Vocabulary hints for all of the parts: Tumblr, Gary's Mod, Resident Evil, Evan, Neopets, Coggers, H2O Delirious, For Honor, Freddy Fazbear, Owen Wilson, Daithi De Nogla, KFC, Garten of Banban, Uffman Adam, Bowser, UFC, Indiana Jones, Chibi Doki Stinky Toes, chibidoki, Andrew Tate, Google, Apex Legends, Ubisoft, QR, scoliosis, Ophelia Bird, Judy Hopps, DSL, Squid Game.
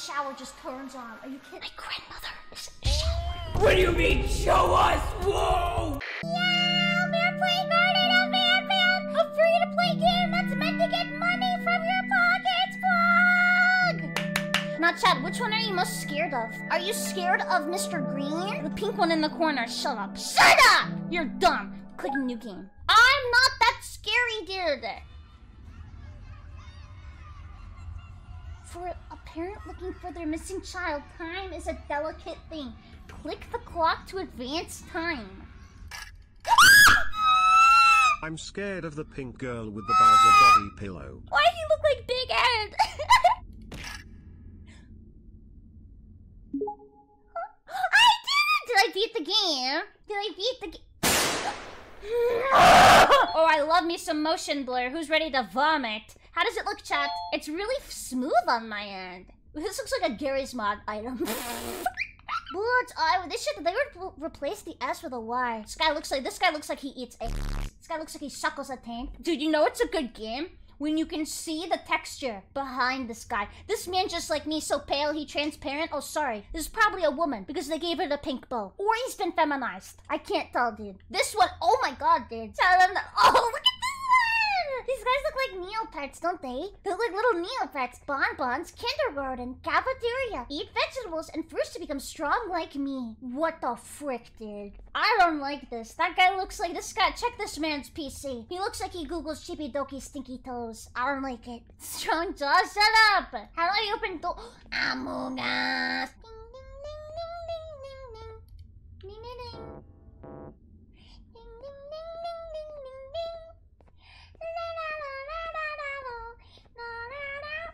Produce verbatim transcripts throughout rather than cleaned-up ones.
shower just turns on. Are you kidding? My grandmother is in the shower. What do you mean, show us? Whoa! Yeah, we're playing Garden of Banban, a free-to-play game that's meant to get money from your pockets, vlog! Now, Chad, which one are you most scared of? Are you scared of Mister Green? The pink one in the corner. Shut up. Shut up! You're dumb. Click new game. I'm not that scary, dude. For a parent looking for their missing child, time is a delicate thing. Click the clock to advance time. I'm scared of the pink girl with the Bowser body pillow. Why do you look like Big Ed? I did it! Did I beat the game? Did I beat the game? Oh, I love me some motion blur. Who's ready to vomit? How does it look, chat? It's really smooth on my end. This looks like a Gary's Mod item. Bullets, I they should they would replace the S with a Y. This guy looks like this guy looks like he eats eggs. This guy looks like he suckles a tank. Dude, you know it's a good game when you can see the texture behind this guy. This man just like me, so pale, he transparent. Oh, sorry. This is probably a woman because they gave it a pink bow. Or he's been feminized. I can't tell, dude. This one, oh my god, dude. Tell them that, oh, look at these guys look like Neopets, don't they? They look like little Neopets. Bonbons, kindergarten, cafeteria. Eat vegetables and fruits to become strong like me. What the frick, dude? I don't like this. That guy looks like this guy. Check this man's P C. He looks like he Googles Chibi Doki Stinky Toes. I don't like it. Strong jaw, shut up. How do I open door? Among Us. Ding, ding, ding, ding, ding, ding, ding. Ding, ding, ding. Ding, ding, ding, ding, ding, ding, ding.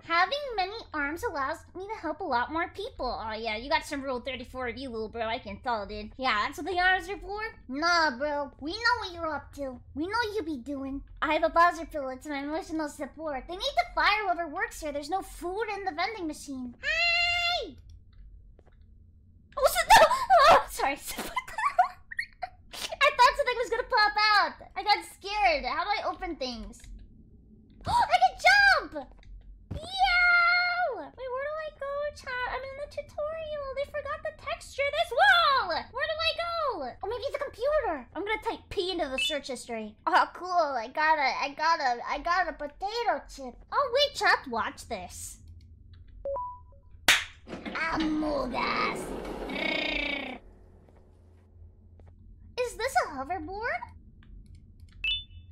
Having many arms allows me to help a lot more people. Oh yeah, you got some rule thirty-four of you, little bro. I can tell, dude. Yeah, that's what the arms are for? Nah, bro. We know what you're up to. We know you be doing. I have a Bowser pillow. It's my emotional support. They need to fire whoever works here. There's no food in the vending machine. Hi! Oh, so no! Oh, sorry. I thought something was gonna pop out. I got scared. How do I open things? Oh, I can jump! Yo! Wait, where do I go, chat? I'm in the tutorial. They forgot the texture. This wall! Where do I go? Oh, maybe it's a computer. I'm gonna type P into the search history. Oh, cool. I got a, I got a, I got a potato chip. Oh, wait, chat. Watch this. Among Us. Is this a hoverboard?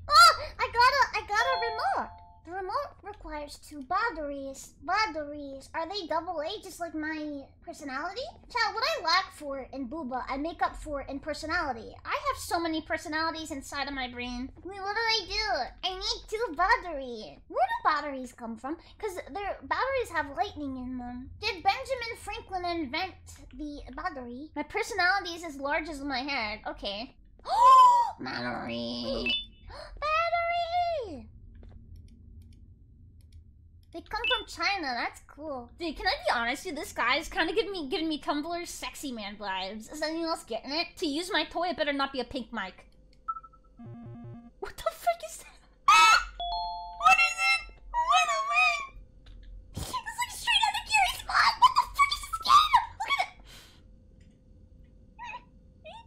Oh, I got a, I got a remote. The remote requires two batteries. Batteries. Are they double A, just like my personality? Child, what I lack for in booba, I make up for in personality. I have so many personalities inside of my brain. I mean, what do I do? I need two batteries. Where do batteries come from? Because their batteries have lightning in them. Did Benjamin Franklin invent the battery? My personality is as large as my head. Okay. Battery. Battery! They come from China, that's cool. Dude, can I be honest with you? This guy's kind of giving me giving me Tumblr sexy man vibes. Is anyone else getting it? To use my toy, it better not be a pink mic. What the frick is that? Ah! What is it? Run away! It's like straight out of Gary's Mod! What the frick is this game? Look at it! Really?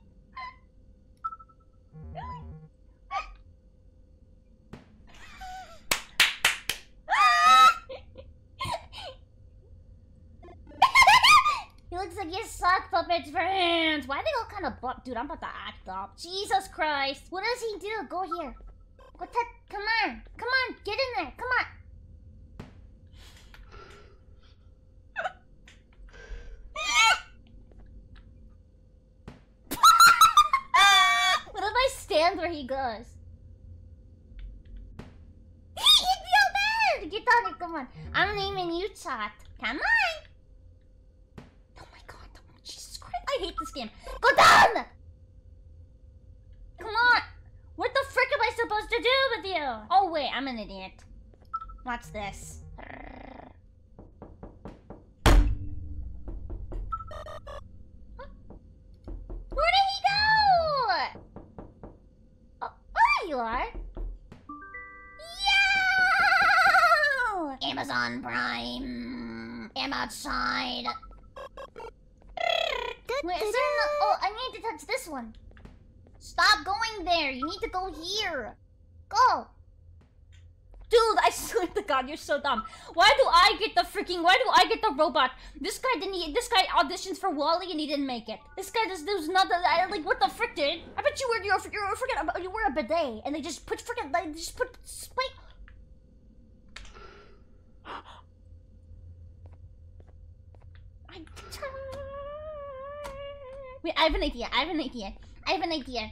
Looks like you sock puppets for hands. Why are they all kind of buff? Dude, I'm about to act up. Jesus Christ. What does he do? Go here. What the? Come on. Come on. Get in there. Come on. What if I stand where he goes? He'd be all bad. Get on it. Come on. I'm naming you Chat. Come on. I hate this game. Go down! Come on! What the frick am I supposed to do with you? Oh wait, I'm an idiot. Watch this. Where did he go? Oh, there you are. Yo! Amazon Prime. I'm outside. Wait, is there no... Oh, I need to touch this one. Stop going there. You need to go here. Go. Dude, I swear to God, you're so dumb. Why do I get the freaking... Why do I get the robot? This guy didn't... This guy auditions for WALL-E and he didn't make it. This guy just... There's not... I, like, what the frick, dude? I bet you were... You were, you were, freaking, you were a bidet. And they just put... Freaking... They just put... Wait... I... Wait, I have an idea. I have an idea. I have an idea.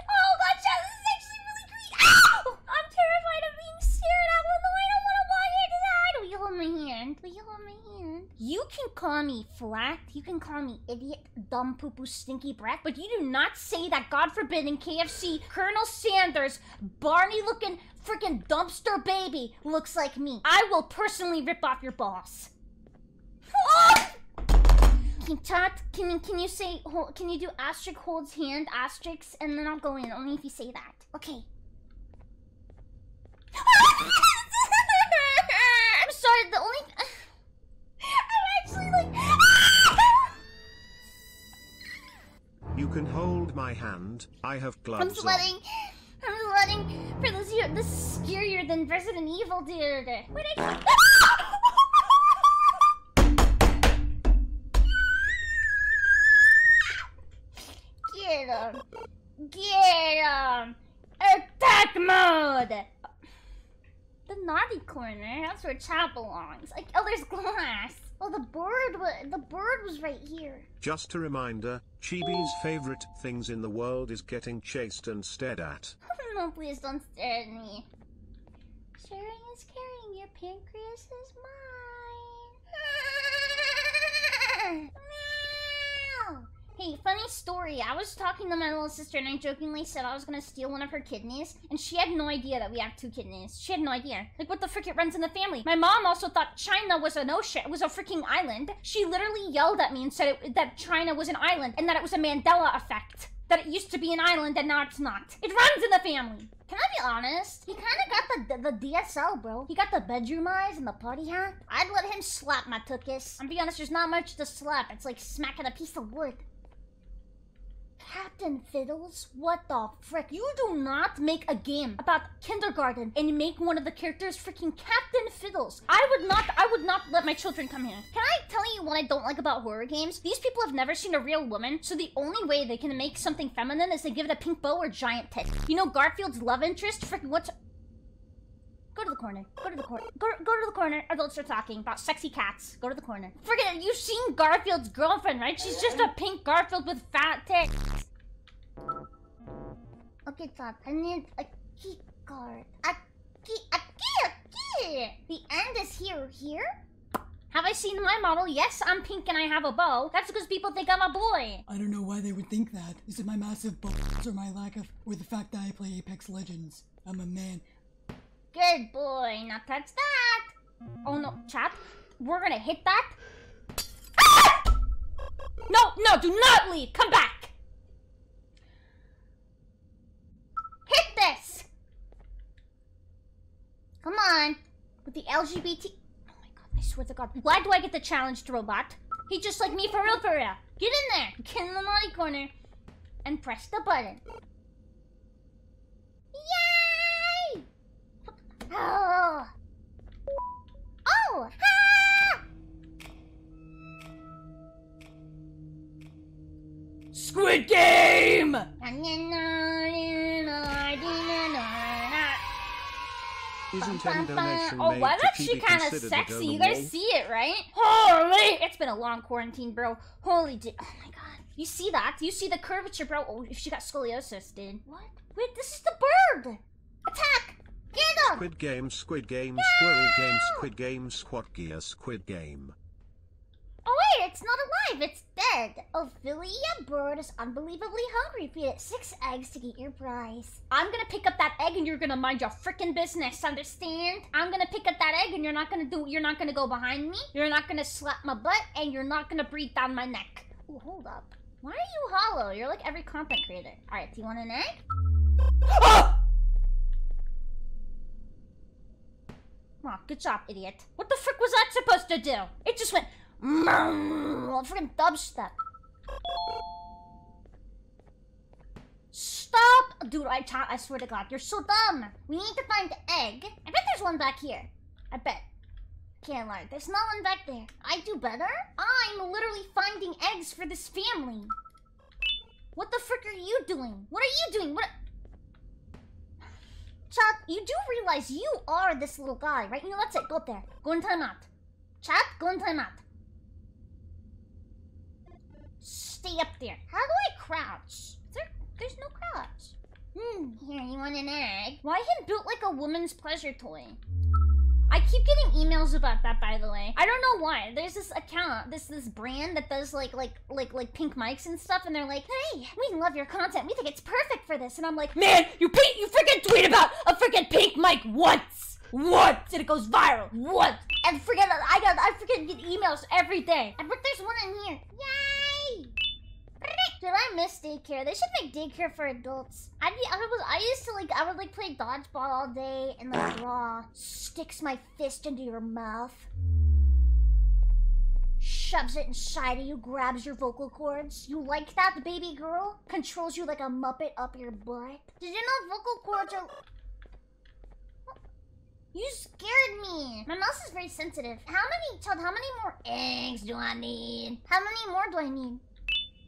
Oh, God, Chad, this is actually really creepy. Oh, I'm terrified of being stared at. Well, no, I don't want to walk here. Just, will you hold my hand? Will you hold my hand? You can call me flat. You can call me idiot, dumb, poo-poo, stinky brat. But you do not say that, God forbid, in K F C, Colonel Sanders, Barney-looking freaking dumpster baby looks like me. I will personally rip off your balls. Oh! Can, tat, can you can you say can you do asterisk holds hand asterisk and then I'll go in only if you say that. Okay. I'm sorry. The only I'm actually like. You can hold my hand. I have gloves. I'm sweating. I'm sweating. For this year, this is scarier than Resident Evil, dude. Wait, I... Get him! Get him! Attack mode! The naughty corner. That's where Chad belongs. Like, oh, there's glass. Oh, the bird. Was, the bird was right here. Just a reminder: Chibi's favorite things in the world is getting chased and stared at. No, please don't stare at me. Sharing is caring. Your pancreas is mine. Hey, funny story, I was talking to my little sister and I jokingly said I was gonna steal one of her kidneys, and she had no idea that we have two kidneys. She had no idea. Like, what the frick, it runs in the family. My mom also thought China was an ocean, was a freaking island. She literally yelled at me and said it, that China was an island and that it was a Mandela effect. That it used to be an island and now it's not. It runs in the family. Can I be honest? He kind of got the, the D S L, bro. He got the bedroom eyes and the party hat. I'd let him slap my tuchus. I'm being honest, there's not much to slap. It's like smacking a piece of wood. Captain Fiddles? What the frick? You do not make a game about kindergarten and make one of the characters freaking Captain Fiddles. I would not, I would not let my children come here. Can I tell you what I don't like about horror games? These people have never seen a real woman, so the only way they can make something feminine is they give it a pink bow or giant tit. You know Garfield's love interest? Freaking what's... Go to the corner. Go to the corner. Go, go to the corner. Adults are talking about sexy cats. Go to the corner. Forget it. You've seen Garfield's girlfriend, right? She's just a pink Garfield with fat tits. Okay, Top. I need a key card. A key. A key. A key. The end is here. Here? Have I seen my model? Yes, I'm pink and I have a bow. That's because people think I'm a boy. I don't know why they would think that. Is it my massive balls or my lack of... or the fact that I play Apex Legends? I'm a man. Good boy, not touch that. Oh no, Chad, we're gonna hit that. Ah! No, no, do not leave. Come back. Hit this. Come on, with the L G B T. Oh my God, I swear to God. Why do I get the challenged robot? He's just like me for real, for real. Get in there, get in the naughty corner, and press the button. Yeah. Oh! Oh! Ah! Squid Game! Isn't any donation oh, made well, that's actually kind of sexy. You guys see it, right? Holy! It's been a long quarantine, bro. Holy di- Oh my God. You see that? You see the curvature, bro? Oh, she got scoliosis, dude. What? Wait, this is the bird! Attack! Squid Game, Squid Game, Squirrel Game, Squid Game, Squad Gear, Squid Game. Oh wait, it's not alive, it's dead. Ophelia Bird is unbelievably hungry. Feed it six eggs to get your prize. I'm gonna pick up that egg and you're gonna mind your frickin' business, understand? I'm gonna pick up that egg and you're not gonna do, you're not gonna go behind me. You're not gonna slap my butt and you're not gonna breathe down my neck. Ooh, hold up. Why are you hollow? You're like every content creator. Alright, do you want an egg? Oh! Oh, good job, idiot. What the frick was that supposed to do? It just went... Freaking dubstep. Stop! Dude, I, I swear to God, you're so dumb. We need to find the egg. I bet there's one back here. I bet. Can't lie. There's no one back there. I do better? I'm literally finding eggs for this family. What the frick are you doing? What are you doing? What... Chat, you do realize you are this little guy, right? You know, that's it. Go up there. Go in timeout. Chat, go in timeout. Stay up there. How do I crouch? There, there's no crouch. Hmm, here, you want an egg? Why him built like a woman's pleasure toy? I keep getting emails about that, by the way. I don't know why. There's this account, this this brand that does like like like like pink mics and stuff, and they're like, "Hey, we love your content. We think it's perfect for this." And I'm like, "Man, you pink, you freaking tweet about a freaking pink mic once, once, and it goes viral, once." And forget I got I freaking get emails every day. I bet there's one in here. Yay! Did I miss daycare? They should make daycare for adults. I'd be, I was, I used to like, I would like play dodgeball all day and like draw. Sticks my fist into your mouth, shoves it inside of you, grabs your vocal cords. You like that, the baby girl? Controls you like a muppet up your butt. Did you know vocal cords are... You scared me. My mouse is very sensitive. How many, child, how many more eggs do I need? How many more do I need?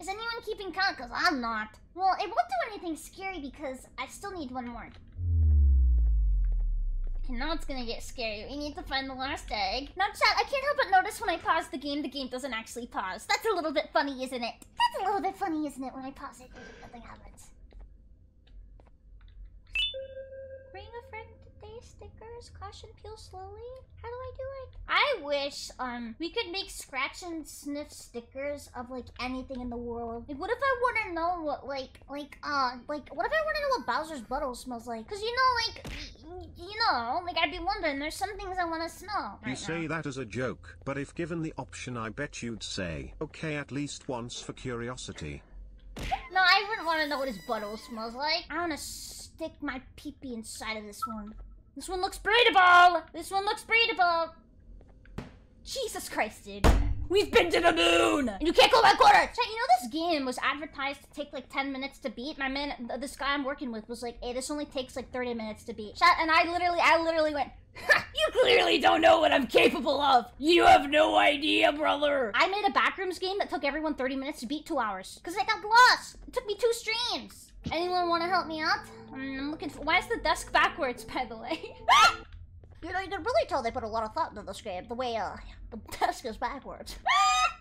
Is anyone keeping count? Because I'm not. Well, it won't do anything scary because I still need one more. And now it's gonna get scary. We need to find the last egg. Now, chat, I can't help but notice when I pause the game, the game doesn't actually pause. That's a little bit funny, isn't it? That's a little bit funny, isn't it? When I pause it, nothing happens. Bring a friend today, stickers, caution, peel slowly. How do I do it? I wish um we could make scratch and sniff stickers of like anything in the world. Like, what if I want to know what like like uh like what if I want to know what Bowser's butthole smells like? Cause you know like you know like I'd be wondering. There's some things I want to smell. You say that as a joke, but if given the option, I bet you'd say okay at least once for curiosity. No, I wouldn't want to know what his butthole smells like. I want to stick my peepee inside of this one. This one looks breathable! This one looks breathable! Jesus Christ, dude. We've been to the moon! And you can't go back order! Chat, you know this game was advertised to take like ten minutes to beat? My man, this guy I'm working with was like, hey, this only takes like thirty minutes to beat. Chat, and I literally, I literally went, ha! You clearly don't know what I'm capable of! You have no idea, brother! I made a backrooms game that took everyone thirty minutes to beat two hours. Cause I got lost! It took me two streams! Anyone want to help me out? I'm looking for... Why is the desk backwards, by the way? You know, you can really tell they put a lot of thought into this game. The way, uh, the desk is backwards.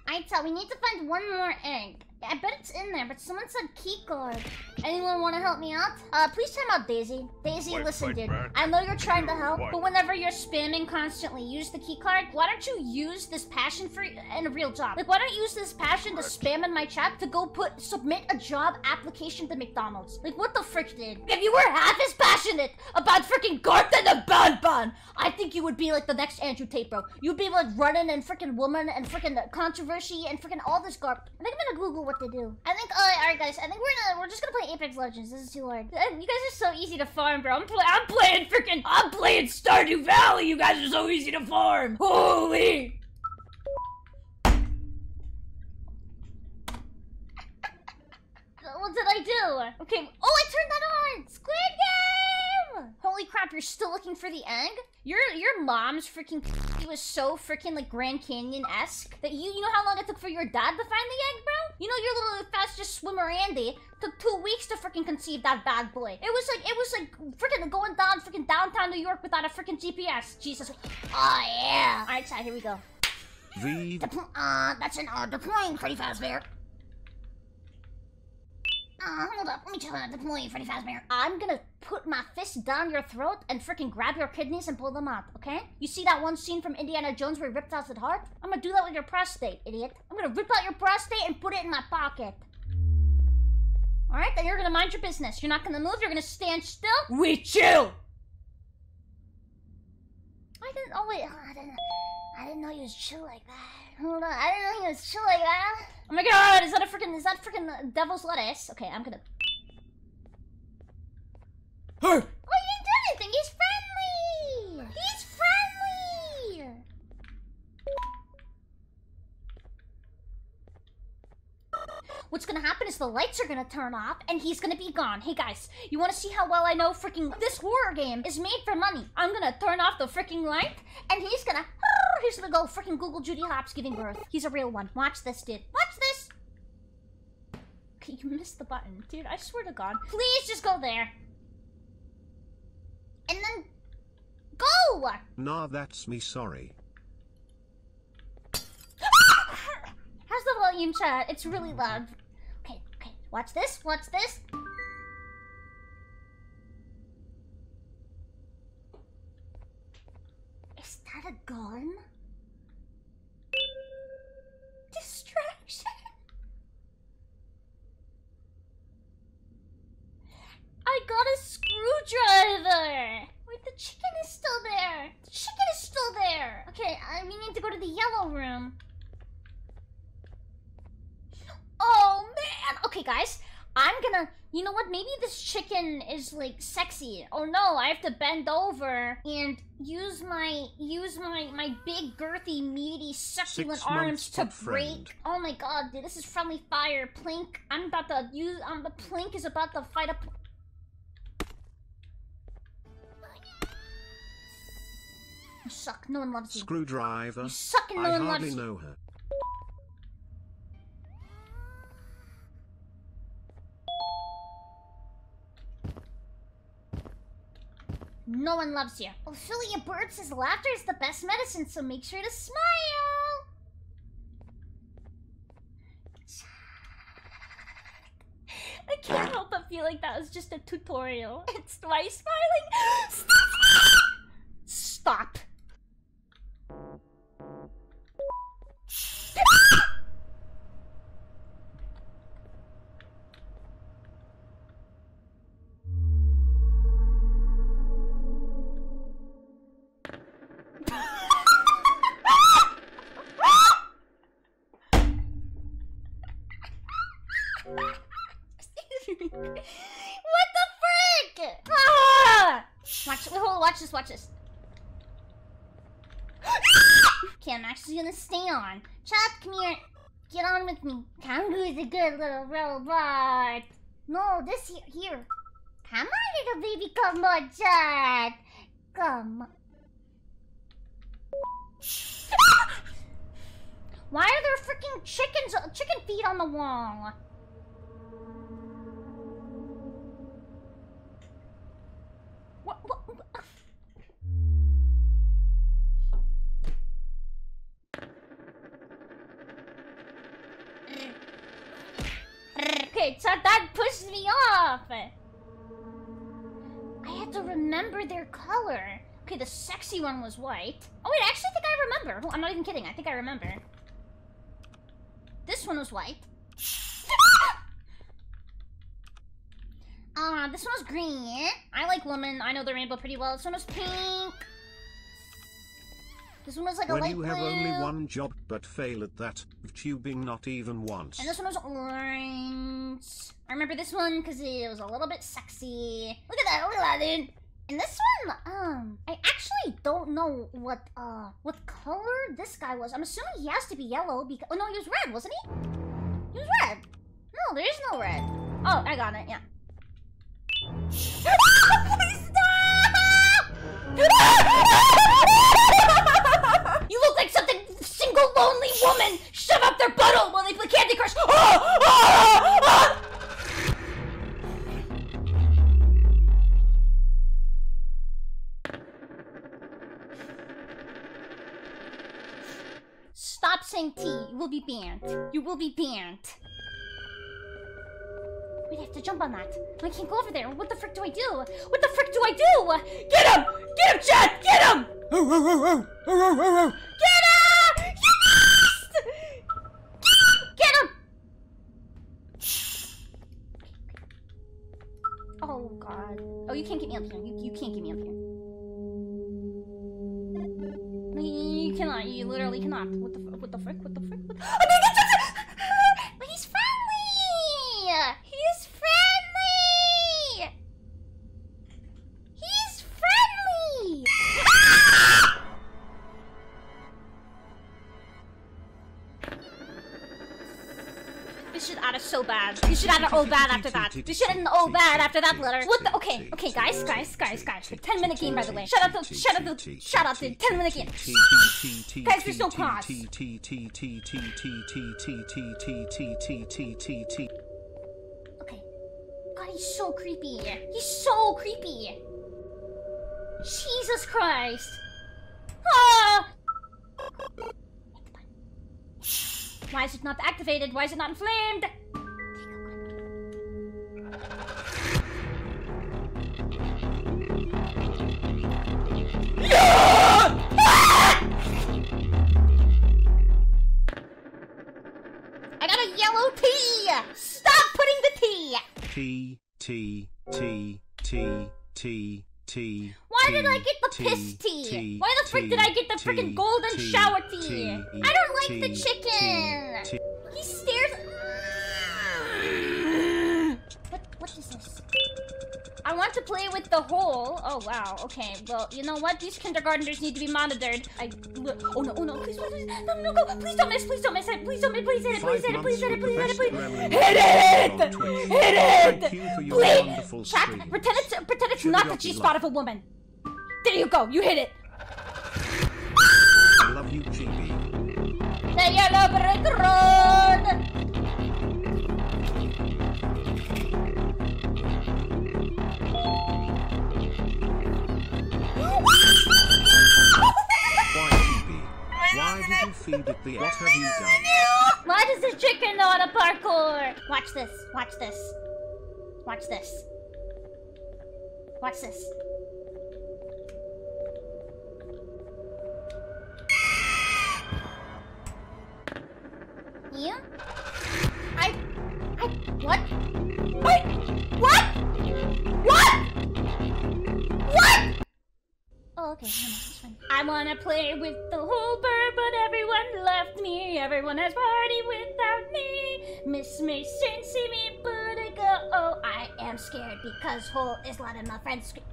I tell, we need to find one more egg. I bet it's in there, but someone said key card. Anyone want to help me out? Uh, please time out Daisy. Daisy, wait, listen, wait, dude. Back. I know you're trying to help, but whenever you're spamming constantly, use the key card. Why don't you use this passion for in a real job? Like, why don't you use this passion to spam in my chat to go put submit a job application to McDonald's? Like, what the frick, dude? If you were half as passionate about freaking Garten of Banban, I think you would be like the next Andrew Tate, bro. You'd be like running and freaking woman and freaking controversy and freaking all this garb. I think I'm gonna Google what to do. I think, uh, alright guys, I think we're gonna, we're just gonna play Apex Legends. This is too hard. You guys are so easy to farm, bro. I'm, pl I'm playing freaking, I'm playing Stardew Valley. You guys are so easy to farm. Holy. What did I do? Okay. Oh, I turned that on. Squid Game. Holy crap. You're still looking for the egg? Your, your mom's freaking was so freaking like Grand Canyon-esque that you, you know how long it took for your dad to find the egg, bro? You know your little fastest swimmer Andy took two weeks to freaking conceive that bad boy. It was like, it was like freaking going down freaking downtown New York without a freaking G P S. Jesus. Oh yeah. All right, Chad, here we go. The... Depl uh, that's an, uh, deploying Freddy Fazbear. Uh, hold up, let me check out deploying Freddy Fazbear. I'm gonna put my fist down your throat and freaking grab your kidneys and pull them out, okay? You see that one scene from Indiana Jones where he ripped out his heart? I'm gonna do that with your prostate, idiot. I'm gonna rip out your prostate and put it in my pocket. Alright, then you're gonna mind your business. You're not gonna move, you're gonna stand still. We chill! I didn't, oh wait, oh, I didn't, I didn't know you was chill like that. Hold on, I didn't know you was chill like that. Oh my god, is that a freaking, is that freaking devil's lettuce? Okay, I'm gonna... Hey! Oh, you didn't do anything! He's friendly! He's friendly! what's gonna happen is the lights are gonna turn off and he's gonna be gone. Hey guys, you wanna see how well I know freaking this horror game is made for money? I'm gonna turn off the freaking light and he's gonna, he's gonna go freaking Google Judy Hopps giving birth. He's a real one. Watch this, dude. Watch this. Okay, you missed the button. Dude, I swear to God. Please just go there. And then go! Nah, that's me, sorry. How's the volume, chat? It's really loud. Okay, okay. Watch this, watch this. Is that a gun? Distraction. I got a screwdriver! Wait, the chicken is still there! The chicken is still there! Okay, I need to go to the yellow room. Oh, man! Okay, guys, I'm gonna... You know what? Maybe this chicken is, like, sexy. Oh, no, I have to bend over and use my... Use my, my big, girthy, meaty, succulent arms to break. Oh, my God, dude, this is friendly fire. Plink, I'm about to use... Um, the Plink is about to fight a... You suck. No one loves you. Screwdriver. You suck and no I one hardly loves you. Know her. No one loves you. Ophelia Bird says laughter is the best medicine, so make sure to smile. I can't help but feel like that was just a tutorial. It's why I'm smiling. Stop. Stop. Gonna stay on. Chop, come here. Get on with me. Kangaroo is a good little robot. No, this here. here. Come on, little baby. Come on, Chop. Come on. Why are there freaking chickens, chicken feet on the wall? What? What? what? Okay, so that pushed me off! I had to remember their color. Okay, the sexy one was white. Oh wait, I actually think I remember. I'm not even kidding, I think I remember. This one was white. Ah, uh, this one was green. I like women, I know the rainbow pretty well. This one was pink. This one was like a light blue. When you have only one job but fail at that, of tubing not even once. And this one was orange. I remember this one because it was a little bit sexy. Look at that, look at that, dude. And this one, um, I actually don't know what, uh, what color this guy was. I'm assuming he has to be yellow because, oh no, he was red, wasn't he? He was red. No, there is no red. Oh, I got it, yeah. Please stop! You look like something single lonely woman shove up their butthole while they play Candy Crush. Oh, oh, oh, oh. Stop saying T. You will be banned. You will be banned. Wait, I have to jump on that. I can't go over there. What the frick do I do? What the frick do I do? Get him! Get him, Chad! Get him! Oh, oh, oh, oh, oh, oh, oh. Get him! Yes! Get him! Oh, God. Oh, you can't get me up here. You, you can't get me up here. You cannot. You literally cannot. What the, what the frick? What the frick? What the... Oh, no, no, no, no! But he's friendly! He's friendly! He's friendly! add a so bad. You should add an oh bad after that. You should add an oh bad after that letter. What the? Okay, okay, guys, guys, guys, guys. ten minute game, by the way. Shut up, the, shut up, the, shut up, the ten minute game. Guys, there's no pause. Okay. God, he's so creepy. He's so creepy. Jesus Christ. Ah! Why is it not activated? Why is it not inflamed? Yeah! Ah! I got a yellow tea! Stop putting the tea! Tea, tea, tea, tea, tea, tea. Why did I get the piss tea? Why the frick did I get the frickin' golden shower tea? I don't like the chicken! He stares... What, what is this? I want to play with the hole. Oh, wow. Okay, well, you know what? These kindergartners need to be monitored. I... Oh, no, oh, no. Please, please, please. No, no, go. Please don't miss. Please don't miss it. Please don't miss it. Please hit it. Please hit it. Please hit it. Please hit it. Please hit it. Hit it. Please. Chat, pretend it's, pretend it's not the G-spot of a woman. There you go, you hit it. I love you, Chibi. The yellow brick road. Why, Chibi? Why did you feed it the... What have you done? Why does this chicken know how to parkour? Watch this, watch this. Watch this. Watch this. You? I... I... What? What? What? What? What? Oh, okay. I wanna play with the whole bird, but everyone left me. Everyone has party without me. Miss me, soon see me, but I go. Oh, I am scared because hole is loud and my friends scream.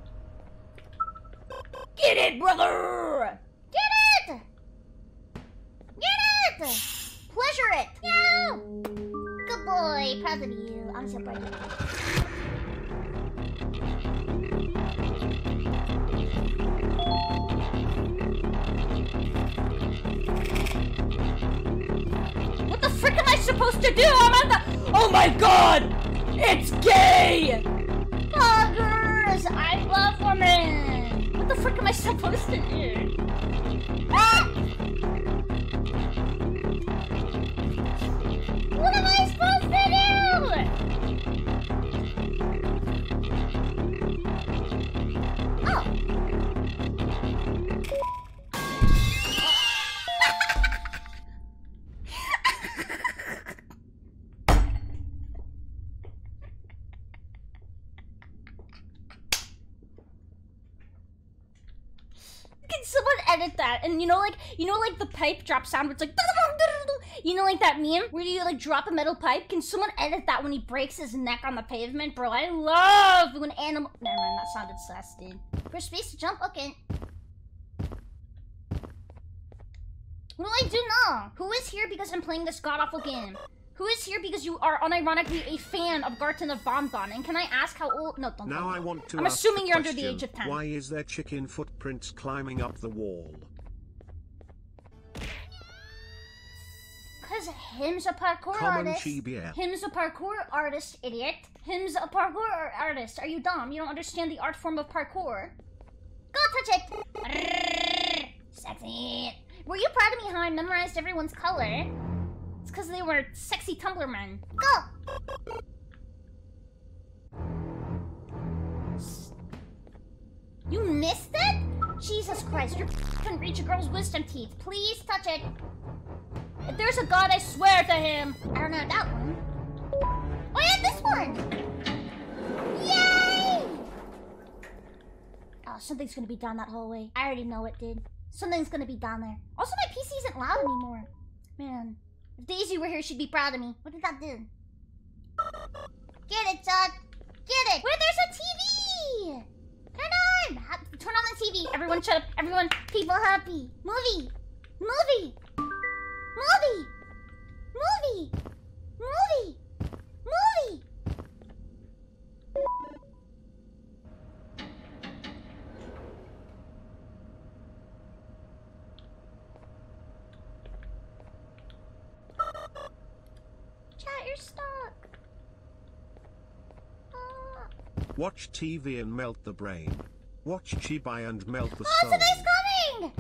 Get it, brother! Get it! Get it! Pleasure it! Yeah! Good boy, proud of you. I'm so proud of you. What the frick am I supposed to do? I'm on the- Oh my god! It's gay! Buggers! I love women! What the frick am I supposed to do? Ah! What am I supposed to do? Oh. Can someone edit that? And you know, like, you know, like the pipe drop sound where it's like... You know, like that meme where you like drop a metal pipe? Can someone edit that when he breaks his neck on the pavement? Bro, I love when animal... Never mind, that sounded sus, dude. Press space to jump? Okay. What do I do now? Who is here because I'm playing this god-awful game? Who is here because you are unironically a fan of Garten of Banban? And can I ask how old... No, don't. Now I want to I'm ask assuming you're question, under the age of ten. Why is there chicken footprints climbing up the wall? Because him's a parkour Common artist. G B L. Him's a parkour artist, idiot. Him's a parkour artist. Are you dumb? You don't understand the art form of parkour. Go touch it. Sexy. Were you proud of me how I memorized everyone's color? It's because they were sexy Tumblr men. Go. You missed it? Jesus Christ! Your couldn't reach a girl's wisdom teeth. Please touch it. If there's a god, I swear to him. I don't know that one. Oh yeah, this one! Yay! Oh, something's gonna be down that hallway. I already know it, dude. Something's gonna be down there. Also, my P C isn't loud anymore. Man, if Daisy were here, she'd be proud of me. What did that do? Get it, Todd. Get it. Where there's a T V! Turn on! Turn on the T V. Everyone shut up. Everyone. People happy. Movie. Movie. Movie! Movie! Movie! Watch T V and melt the brain. Watch Chibi and melt the soul. Oh, something's coming!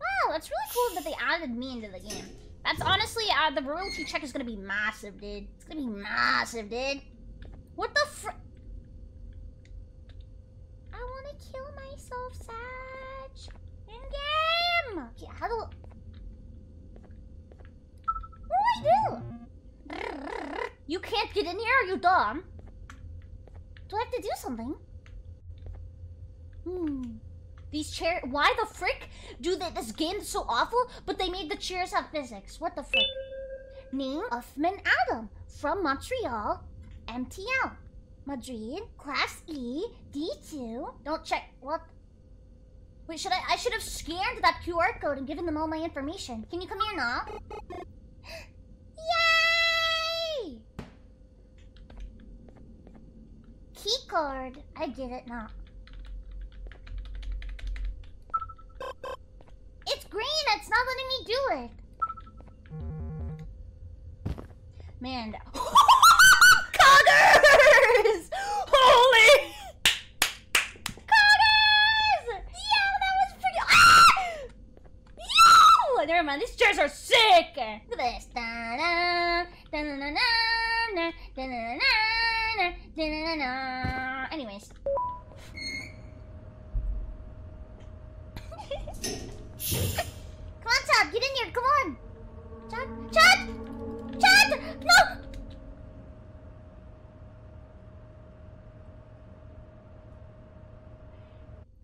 Wow, that's really cool that they added me into the game. That's honestly, uh, the royalty check is gonna be massive, dude. It's gonna be massive, dude. What the fr- I wanna kill myself, Sag. In-game! Okay, how do- What do I do? You can't get in here, you dumb. Do I have to do something? Hmm. These chairs. Why the frick do they? This game is so awful, but they made the chairs have physics. What the frick? Name Uffman Adam from Montreal, M T L, Madrid, Class E, D two. Don't check. What? Wait, should I? I should have scanned that Q R code and given them all my information. Can you come here now? Yay! Keycard. I get it now. It's green. It's not letting me do it. Man. Coggers! Holy! Coggers! Yo, that was pretty. Ah! Yo! Never mind. These chairs are sick. Look at this. Da da da da da da da da da da da. Anyways. Come on, Chad, get in here, come on! Chad, Chad! Chad! No!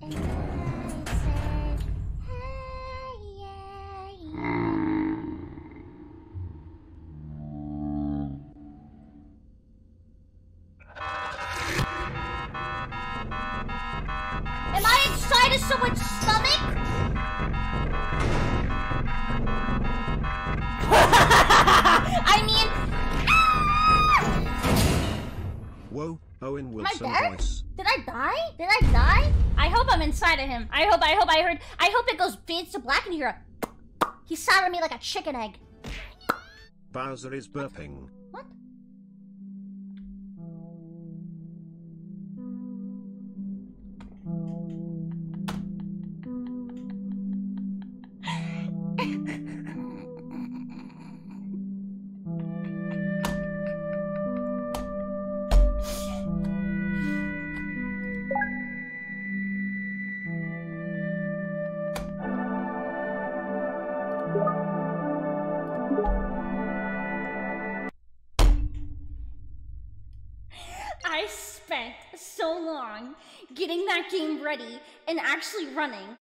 And I said, hey, yeah, yeah. Am I inside of someone's stomach? I mean, ah! Whoa, Owen Wilson voice. Did I die? Did I die? I hope I'm inside of him. I hope, I hope, I heard. I hope it goes fades to black and you hear a. He sounded me like a chicken egg. Bowser is burping. What? Getting that game ready and actually running